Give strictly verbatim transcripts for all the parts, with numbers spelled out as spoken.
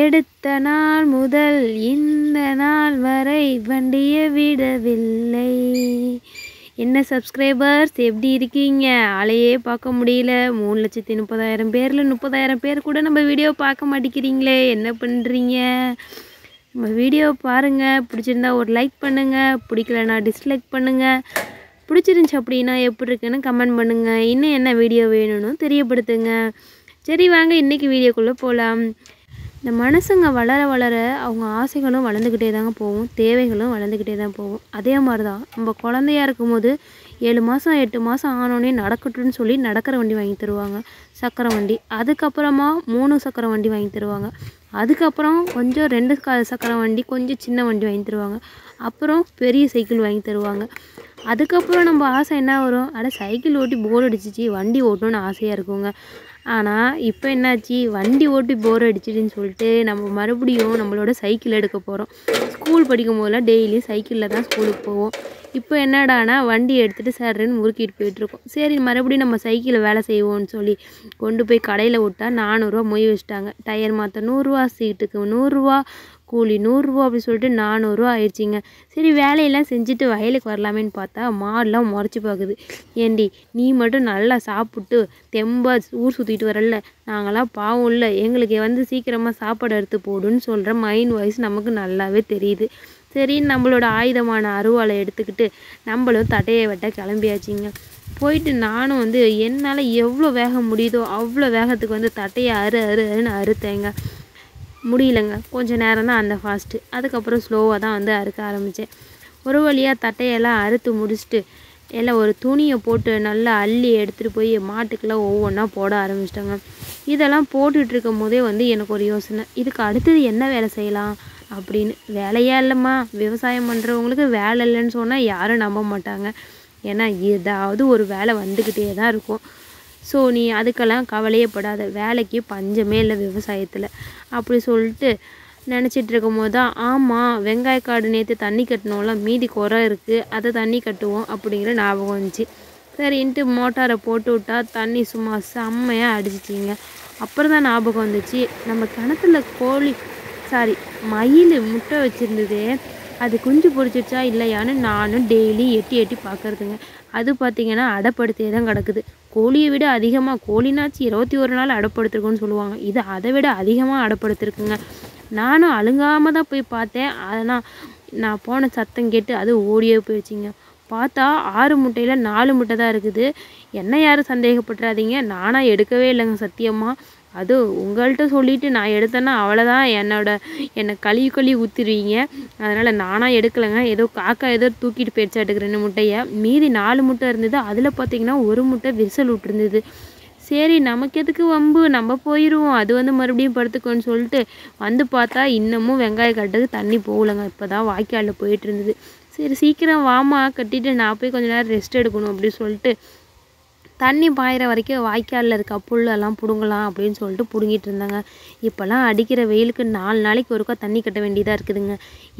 எடுத்த நாள் முதல் இந்த நாள் வரை வண்டியை விடவில்லை. என்ன சப்ஸ்கிரைபர்ஸ், எப்படி இருக்கீங்க? ஆளையே பார்க்க முடியல. மூணு லட்சத்தி முப்பதாயிரம் பேரில் முப்பதாயிரம் பேர் கூட நம்ம வீடியோ பார்க்க மாட்டேங்கிறீங்களே, என்ன பண்ணுறீங்க? நம்ம வீடியோ பாருங்கள், பிடிச்சிருந்தா ஒரு லைக் பண்ணுங்கள், பிடிக்கலன்னா டிஸ்லைக் பண்ணுங்கள், பிடிச்சிருந்துச்சி அப்படின்னா எப்படி இருக்குன்னு கமெண்ட் பண்ணுங்கள், இன்னும் என்ன வீடியோ வேணும்னு தெரியப்படுத்துங்க. சரி வாங்க இன்றைக்கி வீடியோக்குள்ளே போகலாம். இந்த மனசுங்க வளர வளர அவங்க ஆசைகளும் வளர்ந்துக்கிட்டே தாங்க போகும், தேவைகளும் வளர்ந்துக்கிட்டே தான் போகும். அதே மாதிரி தான் நம்ம குழந்தையாக இருக்கும்போது ஏழு மாதம் எட்டு மாதம் ஆனோடனே நடக்கட்டுன்னு சொல்லி நடக்கிற வண்டி வாங்கி தருவாங்க, சக்கர வண்டி. அதுக்கப்புறமா மூணு சக்கர வண்டி வாங்கி தருவாங்க, அதுக்கப்புறம் கொஞ்சம் ரெண்டு சக்கர வண்டி, கொஞ்சம் சின்ன வண்டி வாங்கி தருவாங்க, அப்புறம் பெரிய சைக்கிள் வாங்கி தருவாங்க. அதுக்கப்புறம் நம்ம ஆசை என்ன வரும்? அட சைக்கிள் ஓட்டி போர் அடிச்சிச்சு, வண்டி ஓட்டணும்னு ஆசையாக இருக்குங்க. ஆனால் இப்போ என்னாச்சு, வண்டி ஓட்டி போர் அடிச்சிடுன்னு சொல்லிட்டு நம்ம மறுபடியும் நம்மளோட சைக்கிள் எடுக்க போகிறோம். ஸ்கூல் படிக்கும் போதெல்லாம் டெய்லியும் சைக்கிளில் தான் ஸ்கூலுக்கு போவோம். இப்போ என்னடானா வண்டி எடுத்துகிட்டு சர்ன்னு முறுக்கிட்டு போயிட்டுருக்கோம். சரி மறுபடியும் நம்ம சைக்கிளில் வேலை செய்வோம்னு சொல்லி கொண்டு போய் கடையில் விட்டா நானூறுரூவா மொய் வச்சுட்டாங்க. டயர் மாற்ற நூறுரூவா, சீட்டுக்கு நூறுரூவா, கூலி நூறுரூவா அப்படின்னு சொல்லிட்டு நானூறுரூவா ஆயிடுச்சிங்க. சரி வேலையெல்லாம் செஞ்சுட்டு வயலுக்கு வரலாமேன்னு பார்த்தா மாடெலாம் முறைச்சி பார்க்குது. ஏண்டி நீ மட்டும் நல்லா சாப்பிட்டு தெம்பா ஊர் சுற்றிட்டு வரல, நாங்களாம் பாவம் இல்லை, எங்களுக்கு வந்து சீக்கிரமாக சாப்பாடு எடுத்து போடுன்னு சொல்கிற மைண்ட் வாய்ஸ் நமக்கு நல்லாவே தெரியுது. சரி நம்மளோட ஆயுதமான அருவாளை எடுத்துக்கிட்டு நம்மளும் தட்டையை வெட்ட கிளம்பியாச்சுங்க. போயிட்டு நானும் வந்து என்னால் எவ்வளோ வேகம் முடியுதோ அவ்வளோ வேகத்துக்கு வந்து தட்டையை அறு அறு அறுன்னு அறுத்தேங்க. முடியலைங்க, கொஞ்சம் நேரம் தான் அந்த ஃபாஸ்ட்டு, அதுக்கப்புறம் ஸ்லோவாக தான் வந்து அறுக்க ஆரம்பித்தேன். ஒரு வழியாக தட்டையெல்லாம் அறுத்து முடிச்சுட்டு எல்லாம் ஒரு துணியை போட்டு நல்லா அள்ளி எடுத்துகிட்டு போய் மாட்டுக்கெல்லாம் ஒவ்வொன்றா போட ஆரம்பிச்சிட்டாங்க. இதெல்லாம் போட்டுட்டு இருக்கும் போதே வந்து எனக்கு ஒரு யோசனை, இதுக்கு அடுத்தது என்ன வேலை செய்யலாம் அப்படின்னு. வேலையே இல்லைம்மா, விவசாயம் பண்ணுறவங்களுக்கு வேலை இல்லைன்னு சொன்னால் யாரும் நம்ப மாட்டாங்க, ஏன்னா ஏதாவது ஒரு வேலை வந்துக்கிட்டே தான் இருக்கும். ஸோ நீ அதுக்கெல்லாம் கவலையப்படாத, வேலைக்கு பஞ்சமே இல்லை விவசாயத்தில் அப்படி சொல்லிட்டு நினச்சிட்டு இருக்கும் போது தான், ஆமாம் வெங்காய காடு நேற்று தண்ணி கட்டணும்லாம், மீதி குறை இருக்குது, அதை தண்ணி கட்டுவோம் அப்படிங்கிற ஞாபகம் வந்துச்சு. சரின்ட்டு மோட்டாரை போட்டு விட்டா தண்ணி சும்மா செம்மையாக அடிச்சிச்சிங்க. அப்புறம் தான் ஞாபகம் வந்துச்சு, நம்ம கிணத்துல கோழி சாரி மயில் முட்டை வச்சுருந்ததே, அது குஞ்சு பொறிச்சிடுச்சா இல்லையான்னு நானும் டெய்லி எட்டி எட்டி பார்க்குறதுங்க. அது பார்த்திங்கன்னா அடைப்படுத்தே தான் கிடக்குது. கோழியை விட அதிகமாக, கோழினாச்சு இருபத்தி ஒரு நாள் அடைப்படுத்திருக்குன்னு சொல்லுவாங்க, இது அதை விட அதிகமாக அடைப்படுத்திருக்குங்க. நானும் அழுங்காமல் தான் போய் பார்த்தேன், அதெல்லாம் நான் போன சத்தம் கேட்டு அது ஓடியே போயிடுச்சிங்க. பார்த்தா ஆறு முட்டையில் நாலு முட்டை தான் இருக்குது. என்ன யாரும் சந்தேகப்பட்டுறாதீங்க, நானாக எடுக்கவே இல்லைங்க சத்தியமாக. அது உங்கள்கிட்ட சொல்லிவிட்டு நான் எடுத்தேன்னா அவ்வளோதான், என்னோட என்னை கழுவி கழுவி ஊற்றிடுவீங்க. அதனால் நானாக எடுக்கலைங்க, ஏதோ காக்கா ஏதோ தூக்கிட்டு போயிடுச்சா எடுக்கிற ரெண்டு முட்டையை. மீதி நாலு முட்டை இருந்தது, அதில் பார்த்திங்கன்னா ஒரு முட்டை விரிசல் விட்டுருந்தது. சரி நமக்கு எதுக்கு வம்பு, நம்ம போயிடுவோம், அது வந்து மறுபடியும் படுத்துக்கோன்னு சொல்லிட்டு வந்து பார்த்தா இன்னமும் வெங்காய கட்டுக்கு தண்ணி போகலைங்க. இப்போ தான் வாய்க்காலில் போயிட்டு இருந்தது. சரி சீக்கிரம் வாமா கட்டிட்டு நான் போய் கொஞ்சம் நேரம் ரெஸ்ட் எடுக்கணும் அப்படின்னு சொல்லிட்டு தண்ணி பாயிற வரைக்கும் வாய்க்காலில் இருக்க புல்லெல்லாம் பிடுங்கலாம் அப்படின்னு சொல்லிட்டு பிடுங்கிட்டு இருந்தாங்க. இப்போல்லாம் அடிக்கிற வெயிலுக்கு நாலு நாளைக்கு ஒருக்கா தண்ணி கட்ட வேண்டியதாக இருக்குதுங்க,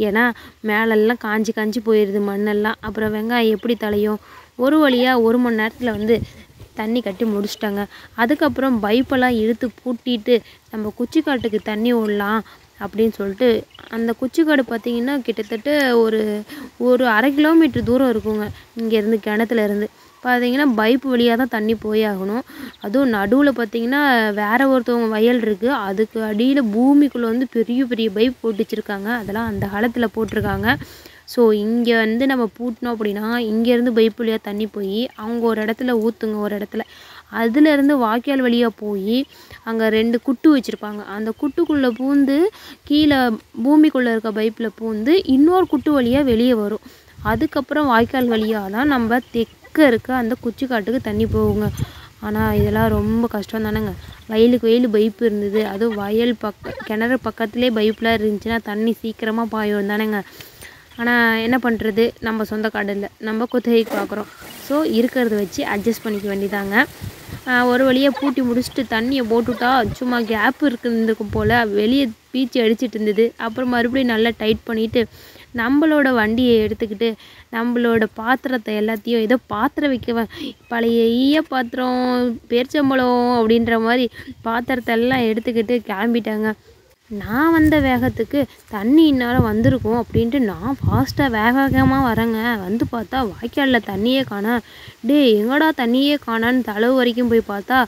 ஏன்னா மேலெல்லாம் காஞ்சி காஞ்சி போயிடுது மண்ணெல்லாம். அப்புறம் வெங்காயம் எப்படி தலையும். ஒரு வழியாக ஒரு மணி நேரத்தில் வந்து தண்ணி கட்டி முடிச்சிட்டாங்க. அதுக்கப்புறம் பைப்பெல்லாம் இழுத்து பூட்டிட்டு நம்ம குச்சிக்காட்டுக்கு தண்ணி விடலாம் அப்படின்னு சொல்லிட்டு. அந்த குச்சிக்காடு பார்த்திங்கன்னா கிட்டத்தட்ட ஒரு ஒரு அரை கிலோமீட்டர் தூரம் இருக்குங்க இங்கேருந்து, கிணத்துலேருந்து பார்த்திங்கன்னா பைப்பு வழியாக தான் தண்ணி போயாகணும். அதுவும் நடுவில் பார்த்திங்கன்னா வேறு ஒருத்தவங்க வயல் இருக்குது, அதுக்கு அடியில் பூமிக்குள்ளே வந்து பெரிய பெரிய பைப் போட்டு வச்சுருக்காங்க, அதெல்லாம் அந்த காலத்தில் போட்டிருக்காங்க. ஸோ இங்கே வந்து நம்ம பூட்டினோம் அப்படின்னா இங்கேருந்து பைப் வழியாக தண்ணி போய் அவங்க ஒரு இடத்துல ஊற்றுங்க, ஒரு இடத்துல அதுலேருந்து வாய்க்கால் வழியாக போய் அங்கே ரெண்டு குட்டு வச்சுருப்பாங்க, அந்த குட்டுக்குள்ளே பூந்து கீழே பூமிக்குள்ளே இருக்க பைப்பில் பூந்து இன்னொரு குட்டு வழியாக வெளியே வரும். அதுக்கப்புறம் வாய்க்கால் வழியாக தான் நம்ம தெக்க இருக்க அந்த குச்சி காட்டுக்கு தண்ணி போகுங்க. ஆனால் இதெல்லாம் ரொம்ப கஷ்டம் தானேங்க, வயலுக்கு வயல் பைப்பு இருந்தது, அதுவும் வயல் பக்க கிணறு பக்கத்துலேயே பைப்பெலாம் இருந்துச்சுன்னா தண்ணி சீக்கிரமாக பாயும் தானேங்க. ஆனால் என்ன பண்ணுறது, நம்ம சொந்த காடு இல்லை, நம்ம குத்தகைக்கு பார்க்குறோம். ஸோ இருக்கிறத வச்சு அட்ஜஸ்ட் பண்ணிக்க வேண்டியதாங்க. ஒரு வழியாக பூட்டி முடிச்சுட்டு தண்ணியை போட்டுவிட்டா சும்மா கேப் இருக்குதுக்கும் போல் வெளியே பீச்சு அடிச்சிட்டு இருந்தது. அப்புறம் மறுபடியும் நல்லா டைட் பண்ணிவிட்டு நம்மளோட வண்டியை எடுத்துக்கிட்டு நம்மளோட பாத்திரத்தை எல்லாத்தையும் ஏதோ பாத்திரம் வைக்க பழைய ஈய பாத்திரம் பேர்ச்சம்பளம் அப்படின்ற மாதிரி பாத்திரத்தை எல்லாம் எடுத்துக்கிட்டு கிளம்பிட்டாங்க. நான் வந்த வேகத்துக்கு தண்ணி இன்னும் வந்திருக்கும் அப்படின்ட்டு நான் ஃபாஸ்ட்டாக வேக வேகமாக வரேங்க. வந்து பார்த்தா வாய்க்காலில் தண்ணியே காணா. டே எங்கடா தண்ணியே காணான்னு தளவு வரைக்கும் போய் பார்த்தா,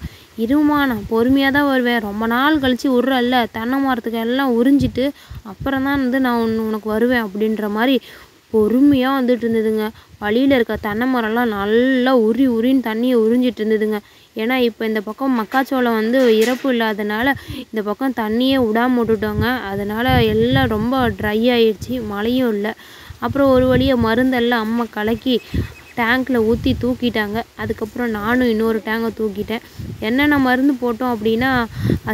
இருமா நான் பொறுமையாக தான் வருவேன், ரொம்ப நாள் கழித்து உருறல்ல, தென்னை மரத்துக்கு எல்லாம் உறிஞ்சிட்டு அப்புறம் தான் வந்து நான் உன் உனக்கு வருவேன் அப்படின்ற மாதிரி பொறுமையாக வந்துட்டு இருந்ததுங்க. வழியில் இருக்க தென்னை மரம்லாம் நல்லா உரி உரின்னு தண்ணியை உறிஞ்சிட்டு இருந்ததுங்க. ஏன்னா இப்போ இந்த பக்கம் மக்காச்சோளம் வந்து இறப்பு இல்லாதனால இந்த பக்கம் தண்ணியே விடாம விட்டுட்டோங்க. அதனால் எல்லாம் ரொம்ப ட்ரை ஆகிடுச்சி, மழையும் இல்லை. அப்புறம் ஒரு வழியை மருந்தெல்லாம் அம்மா கலக்கி டேங்க்கில் ஊற்றி தூக்கிட்டாங்க. அதுக்கப்புறம் நானும் இன்னொரு டேங்கை தூக்கிட்டேன். என்னென்ன மருந்து போட்டோம் அப்படின்னா,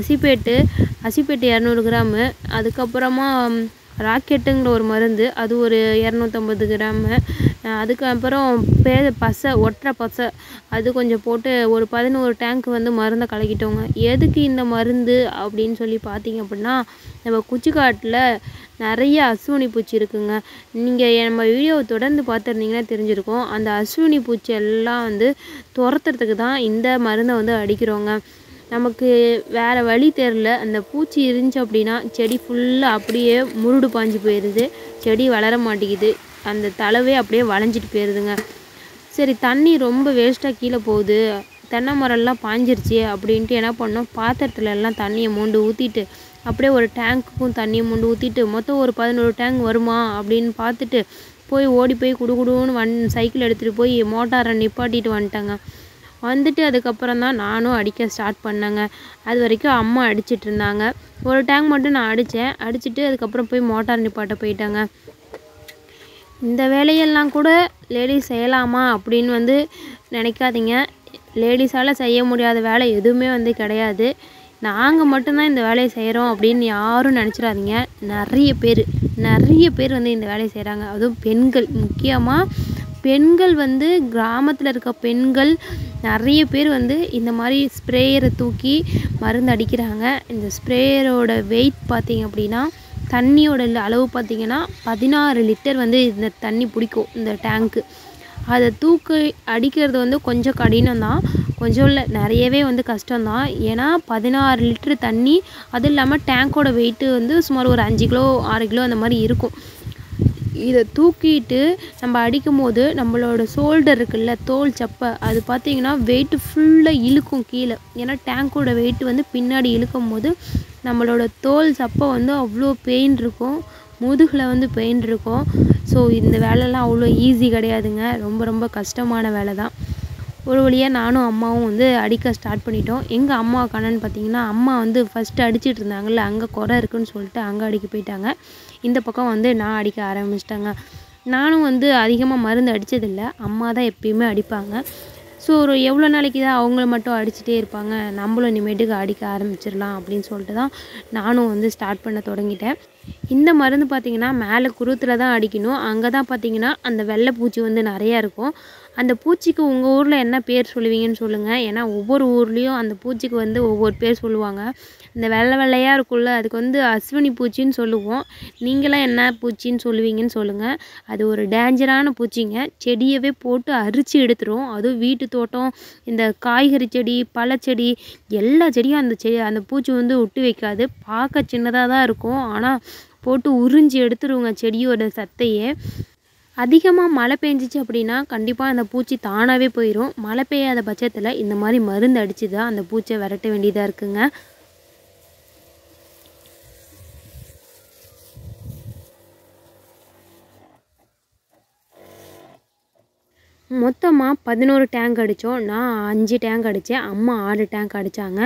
அசிப்பேட்டு அசிப்பேட்டு இரநூறு கிராமு, அதுக்கப்புறமா ராக்கெட்டுங்கிற ஒரு மருந்து அது ஒரு இரநூத்தம்பது கிராமு, அதுக்கப்புறம் பே பசை ஒற்றை பசை அது கொஞ்சம் போட்டு ஒரு பதினோரு டேங்க்கு வந்து மருந்தை கலக்கிட்டோங்க. எதுக்கு இந்த மருந்து அப்படின்னு சொல்லி பார்த்தீங்க அப்படின்னா, நம்ம குச்சிக்காட்டில் நிறைய அசுவினி பூச்சி இருக்குங்க. நீங்கள் நம்ம வீடியோவை தொடர்ந்து பார்த்துருந்தீங்கன்னா தெரிஞ்சிருக்கோம். அந்த அசுவினி பூச்சி எல்லாம் வந்து துரத்துறதுக்கு தான் இந்த மருந்தை வந்து அடிக்கிறோங்க. நமக்கு வேறு வழி தெரில. அந்த பூச்சி இருந்துச்சு அப்படின்னா செடி ஃபுல்லாக அப்படியே முருடு பாஞ்சு போயிடுது, செடி வளர மாட்டேங்குது, அந்த தளவே அப்படியே வளைஞ்சிட்டு போயிடுதுங்க. சரி தண்ணி ரொம்ப வேஸ்ட்டாக கீழே போகுது, தென்னை மரம்லாம் பாஞ்சிருச்சு அப்படின்ட்டு என்ன பண்ணோம், பாத்திரத்துல எல்லாம் தண்ணியை மூண்டு ஊற்றிட்டு அப்படியே ஒரு டேங்க்குக்கும் தண்ணியை மூண்டு ஊற்றிட்டு மொத்தம் ஒரு பதினோரு டேங்க் வருமா அப்படின்னு பார்த்துட்டு போய் ஓடி போய் குடுகுடுன்னு வன் சைக்கிள் எடுத்துகிட்டு போய் மோட்டாரை நிப்பாட்டிட்டு வந்துட்டாங்க. வந்துட்டு அதுக்கப்புறம் தான் நானும் அடிக்க ஸ்டார்ட் பண்ணேங்க. அது வரைக்கும் அம்மா அடிச்சிட்டு இருந்தாங்க. ஒரு டேங்க் மட்டும் நான் அடித்தேன். அடிச்சுட்டு அதுக்கப்புறம் போய் மோட்டார் நிப்பாட்ட போயிட்டாங்க. இந்த வேலையெல்லாம் கூட லேடிஸ் செய்யலாமா அப்படின்னு வந்து நினைக்காதீங்க. லேடிஸால் செய்ய முடியாத வேலை எதுவுமே வந்து கிடையாது. நாங்கள் மட்டும்தான் இந்த வேலையை செய்கிறோம் அப்படின்னு யாரும் நினச்சிடாதீங்க. நிறைய பேர் நிறைய பேர் வந்து இந்த வேலையை செய்கிறாங்க. அதுவும் பெண்கள், முக்கியமாக பெண்கள் வந்து கிராமத்தில் இருக்க பெண்கள் நிறைய பேர் வந்து இந்த மாதிரி ஸ்ப்ரேயரை தூக்கி மருந்து அடிக்கிறாங்க. இந்த ஸ்ப்ரேயரோட வெயிட் பார்த்திங்க அப்படின்னா, தண்ணியோட அளவு பார்த்திங்கன்னா பதினாறு லிட்டர் வந்து இந்த தண்ணி பிடிக்கும் இந்த டேங்க்கு. அதை தூக்கி அடிக்கிறது வந்து கொஞ்சம் கடினம்தான், கொஞ்சம் இல்லை நிறையவே வந்து கஷ்டம்தான். ஏன்னா பதினாறு லிட்டரு தண்ணி, அது இல்லாமல் டேங்கோட வெயிட்டு வந்து சுமார் ஒரு அஞ்சு கிலோ ஆறு கிலோ அந்த மாதிரி இருக்கும். இதை தூக்கிட்டு நம்ம அடிக்கும் போது நம்மளோட ஷோல்டர் இருக்குல்ல, தோல் சப்பை, அது பார்த்திங்கன்னா வெயிட்டு ஃபுல்லாக இழுக்கும் கீழே. ஏன்னா டேங்கோட வெயிட்டு வந்து பின்னாடி இழுக்கும் போது நம்மளோட தோல் சப்பை வந்து அவ்வளோ பெயின் இருக்கும், முதுகில் வந்து பெயின் இருக்கும். ஸோ இந்த வேலைலாம் அவ்வளோ ஈஸி கிடையாதுங்க, ரொம்ப ரொம்ப கஷ்டமான வேலை தான். ஒரு வழியாக நானும் அம்மாவும் வந்து அடிக்க ஸ்டார்ட் பண்ணிட்டோம். எங்கள் அம்மா கண்ணன்னு பார்த்திங்கன்னா, அம்மா வந்து ஃபஸ்ட்டு அடிச்சிட்டு இருந்தாங்கள்ல, அங்கே குறை இருக்குன்னு சொல்லிட்டு அங்கே அடிக்க போயிட்டாங்க. இந்த பக்கம் வந்து நான் அடிக்க ஆரம்பிச்சிட்டேங்க. நானும் வந்து அதிகமாக மருந்து அடித்ததில்லை, அம்மா தான் எப்பயுமே அடிப்பாங்க. ஸோ ஒரு எவ்வளோ நாளைக்கு தான் அவங்கள மட்டும் அடிச்சுட்டே இருப்பாங்க, நம்மளும் இனிமேட்டுக்கு அடிக்க ஆரம்பிச்சிடலாம் அப்படின்னு சொல்லிட்டு தான் நானும் வந்து ஸ்டார்ட் பண்ண தொடங்கிட்டேன். இந்த மருந்து பார்த்திங்கன்னா மேலே குருத்தில் தான் அடிக்கணும். அங்கே தான் பார்த்திங்கன்னா அந்த வெள்ளை பூச்சி வந்து நிறையா இருக்கும். அந்த பூச்சிக்கு உங்கள் ஊரில் என்ன பேர் சொல்லுவீங்கன்னு சொல்லுங்கள். ஏன்னா ஒவ்வொரு ஊர்லேயும் அந்த பூச்சிக்கு வந்து ஒவ்வொரு பேர் சொல்லுவாங்க. இந்த வெள்ளை வெள்ளையாக இருக்கும்ல, அதுக்கு வந்து அஸ்வினி பூச்சின்னு சொல்லுவோம். நீங்களாம் என்ன பூச்சின்னு சொல்லுவீங்கன்னு சொல்லுங்கள். அது ஒரு டேஞ்சரான பூச்சிங்க, செடியவே போட்டு அரிச்சு எடுத்துரும். அதுவும் வீட்டு தோட்டம், இந்த காய்கறி செடி, பழச்செடி, எல்லா செடியும் அந்த செடி அந்த பூச்சி வந்து ஒட்டு வைக்காது. பார்க்க சின்னதாக தான் இருக்கும், ஆனால் போட்டு உறிஞ்சி எடுத்துருவோங்க செடியோட சத்தையே. அதிகமாக மழை பெஞ்சிச்சு அப்படின்னா கண்டிப்பாக அந்த பூச்சி தானாகவே போயிடும். மழை பெய்யாத பட்சத்தில் இந்த மாதிரி மருந்து அடித்து தான் அந்த பூச்சியை விரட்ட வேண்டியதாக இருக்குங்க. மொத்தமாக பதினோரு டேங்க் அடித்தோம். நான் அஞ்சு டேங்க் அடித்தேன், அம்மா ஆறு டேங்க் அடித்தாங்க.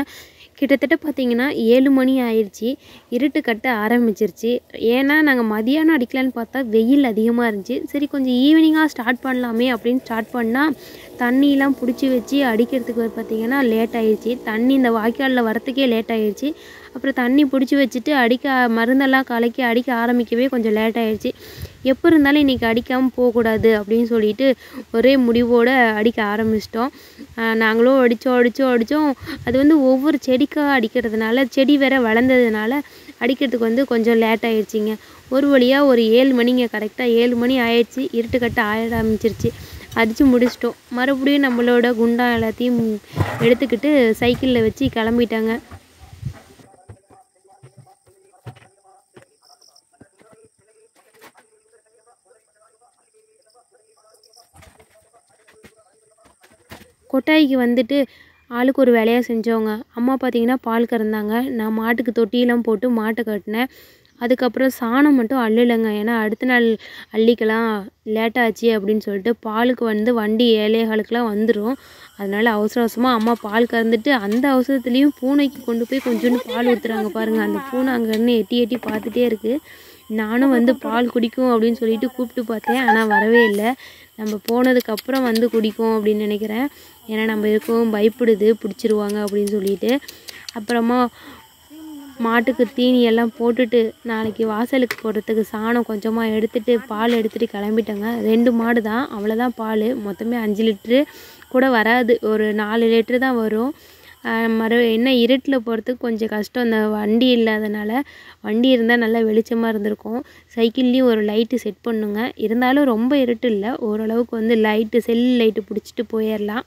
கிட்டத்தட்ட பார்த்திங்கன்னா ஏழு மணி ஆயிடுச்சு, இருட்டு கட்ட ஆரம்பிச்சிருச்சு. ஏன்னா நாங்கள் மதியானம் அடிக்கலான்னு பார்த்தா வெயில் அதிகமாக இருந்துச்சு. சரி கொஞ்சம் ஈவினிங்காக ஸ்டார்ட் பண்ணலாமே அப்படின்னு ஸ்டார்ட் பண்ணால் தண்ணியெலாம் பிடிச்சி வச்சு அடிக்கிறதுக்கு பார்த்திங்கன்னா லேட் ஆகிடுச்சி. தண்ணி இந்த வாய்க்காலில் வரத்துக்கே லேட் ஆகிடுச்சி. அப்புறம் தண்ணி பிடிச்சி வச்சுட்டு அடிக்க மருந்தெல்லாம் கலக்கி அடிக்க ஆரம்பிக்கவே கொஞ்சம் லேட் ஆகிடுச்சி. எப்போ இருந்தாலும் இன்றைக்கி அடிக்காமல் போகக்கூடாது அப்படின்னு சொல்லிட்டு ஒரே முடிவோடு அடிக்க ஆரம்பிச்சிட்டோம். நாங்களும் அடித்தோம் அடித்தோம் அடித்தோம் அது வந்து ஒவ்வொரு செடிக்காக அடிக்கிறதுனால, செடி வேற வளர்ந்ததுனால அடிக்கிறதுக்கு வந்து கொஞ்சம் லேட் ஆகிடுச்சிங்க. ஒரு வழியாக ஒரு ஏழு மணிங்க கரெக்டாக ஏழு மணி ஆயிடுச்சு, இருட்டுக்கட்ட ஆரம்பிச்சிருச்சு. அடித்து முடிச்சிட்டோம். மறுபடியும் நம்மளோட குண்டா எல்லாத்தையும் எடுத்துக்கிட்டு சைக்கிளில் வச்சு கிளம்பிட்டாங்க. கொட்டாய்க்கு வந்துட்டு ஆளுக்கு ஒரு வேலையாக செஞ்சவங்க. அம்மா பார்த்திங்கன்னா பால் கறந்தாங்க, நான் மாட்டுக்கு தொட்டியெல்லாம் போட்டு மாட்டை கட்டினேன். அதுக்கப்புறம் சாணம் மட்டும் அள்ளுலைங்க, ஏன்னா அடுத்த நாள் அள்ளிக்கலாம் லேட்டாச்சு அப்படின்னு சொல்லிட்டு. பாலுக்கு வந்து வண்டி ஏழைகளுக்கெலாம் வந்துடும், அதனால் அவசர அவசரமாக அம்மா பால் கறந்துட்டு அந்த அவசரத்துலேயும் பூனைக்கு கொண்டு போய் கொஞ்சோண்டு பால் ஊற்றுறாங்க பாருங்கள். அந்த பூனை அங்கேருந்து எட்டி எட்டி பார்த்துட்டே இருக்குது. நானும் வந்து பால் குடிக்கும் அப்படின்னு சொல்லிட்டு கூப்பிட்டு பார்த்தேன், ஆனால் வரவே இல்லை. நம்ம போனதுக்கப்புறம் வந்து குடிக்கும் அப்படின்னு நினைக்கிறேன், ஏன்னா நம்ம இருக்கவும் பயப்படுது பிடிச்சிருவாங்க அப்படின்னு சொல்லிட்டு. அப்புறமா மாட்டுக்கு தீனியெல்லாம் போட்டுட்டு நாளைக்கு வாசலுக்கு போடுறதுக்கு சாணம் கொஞ்சமாக எடுத்துகிட்டு பால் எடுத்துகிட்டு கிளம்பிட்டேங்க. ரெண்டு மாடு தான், அவ்வளோதான் பால், மொத்தமே அஞ்சு லிட்ரு கூட வராது, ஒரு நாலு லிட்ரு தான் வரும். மறு என்ன இருட்டில் போகிறதுக்கு கொஞ்சம் கஷ்டம், அந்த வண்டி இல்லாதனால. வண்டி இருந்தால் நல்லா வெளிச்சமாக இருந்திருக்கும். சைக்கிள்லேயும் ஒரு லைட்டு செட் பண்ணுங்க, இருந்தாலும் ரொம்ப இருட்டு இல்லை, ஓரளவுக்கு வந்து லைட்டு செல் லைட்டு பிடிச்சிட்டு போயிடலாம்.